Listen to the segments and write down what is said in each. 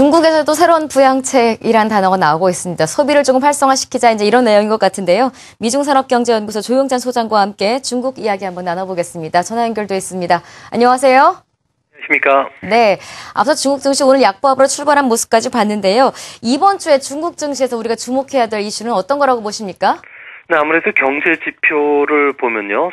중국에서도 새로운 부양책이란 단어가 나오고 있습니다. 소비를 조금 활성화시키자 이제 이런 내용인 것 같은데요. 미중산업경제연구소 조용찬 소장과 함께 중국 이야기 한번 나눠보겠습니다. 전화 연결돼 있습니다. 안녕하세요. 안녕하십니까. 네, 앞서 중국 증시 오늘 약보합으로 출발한 모습까지 봤는데요. 이번 주에 중국 증시에서 우리가 주목해야 될 이슈는 어떤 거라고 보십니까? 네, 아무래도 경제 지표를 보면요.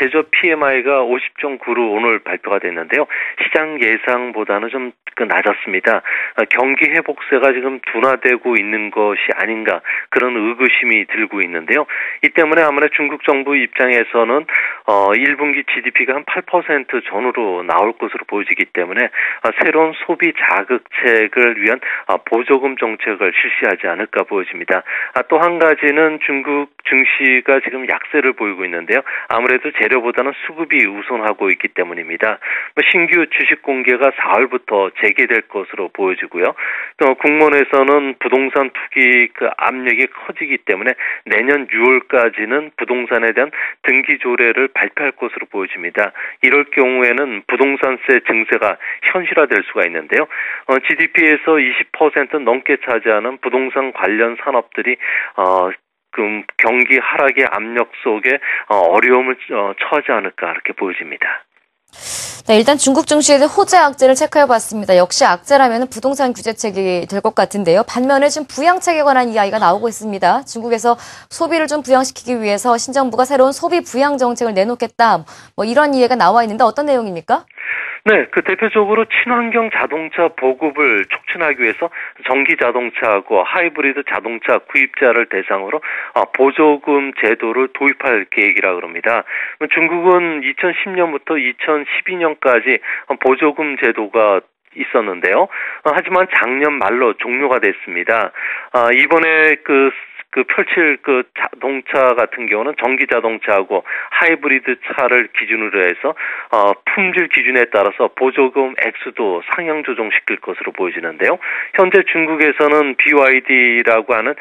제조 PMI가 50.9로 오늘 발표가 됐는데요. 시장 예상보다는 좀 낮았습니다. 경기 회복세가 지금 둔화되고 있는 것이 아닌가 그런 의구심이 들고 있는데요. 이 때문에 아무래도 중국 정부 입장에서는 1분기 GDP가 한 8% 전후로 나올 것으로 보여지기 때문에 새로운 소비 자극책을 위한 보조금 정책을 실시하지 않을까 보여집니다. 또 한 가지는 중국 증시가 지금 약세를 보이고 있는데요. 아무래도 재료보다는 수급이 우선하고 있기 때문입니다. 신규 주식 공개가 4월부터 재개될 것으로 보여지고요. 또 국내에서는 부동산 투기 압력이 커지기 때문에 내년 6월까지는 부동산에 대한 등기 조례를 발표할 것으로 보여집니다. 이럴 경우에는 부동산세 증세가 현실화될 수가 있는데요. GDP에서 20% 넘게 차지하는 부동산 관련 산업들이 경기 하락의 압력 속에 어려움을 처하지 않을까 이렇게 보여집니다. 네, 일단 중국 증시에서 호재 악재를 체크해봤습니다. 역시 악재라면 부동산 규제책이 될 것 같은데요. 반면에 지금 부양책에 관한 이야기가 나오고 있습니다. 중국에서 소비를 좀 부양시키기 위해서 신정부가 새로운 소비 부양 정책을 내놓겠다. 뭐 이런 이야기가 나와 있는데 어떤 내용입니까? 네, 대표적으로 친환경 자동차 보급을 촉진하기 위해서 전기 자동차하고 하이브리드 자동차 구입자를 대상으로 보조금 제도를 도입할 계획이라 그럽니다. 중국은 2010년부터 2012년까지 보조금 제도가 있었는데요. 하지만 작년 말로 종료가 됐습니다. 이번에 펼칠 자동차 같은 경우는 전기 자동차하고 하이브리드 차를 기준으로 해서 품질 기준에 따라서 보조금 액수도 상향 조정시킬 것으로 보여지는데요. 현재 중국에서는 BYD라고 하는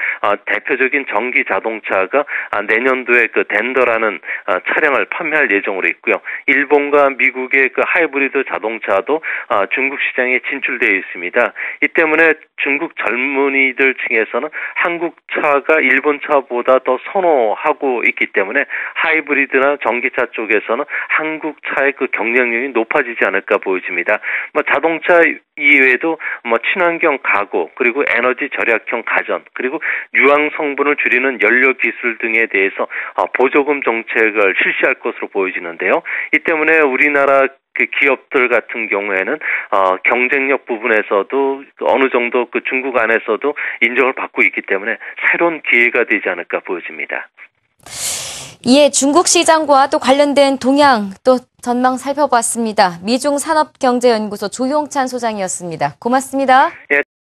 대표적인 전기 자동차가 내년도에 덴더라는 차량을 판매할 예정으로 있고요. 일본과 미국의 하이브리드 자동차도 중국 시장에 진출되어 있습니다. 이 때문에 중국 젊은이들 층에서는 한국 차가 일본 차보다 더 선호하고 있기 때문에 하이브리드나 전기차 쪽에서는 한국 차의 경쟁력이 높아지지 않을까 보여집니다. 자동차 이외에도 친환경 가구 그리고 에너지 절약형 가전 그리고 유황 성분을 줄이는 연료 기술 등에 대해서 보조금 정책을 실시할 것으로 보여지는데요. 이 때문에 우리나라 기업들 같은 경우에는 경쟁력 부분에서도 어느 정도 중국 안에서도 인정을 받고 있기 때문에 새로운 기회가 되지 않을까 보여집니다. 예, 중국 시장과 또 관련된 동향 또 전망 살펴봤습니다. 미중산업경제연구소 조용찬 소장이었습니다. 고맙습니다. 예.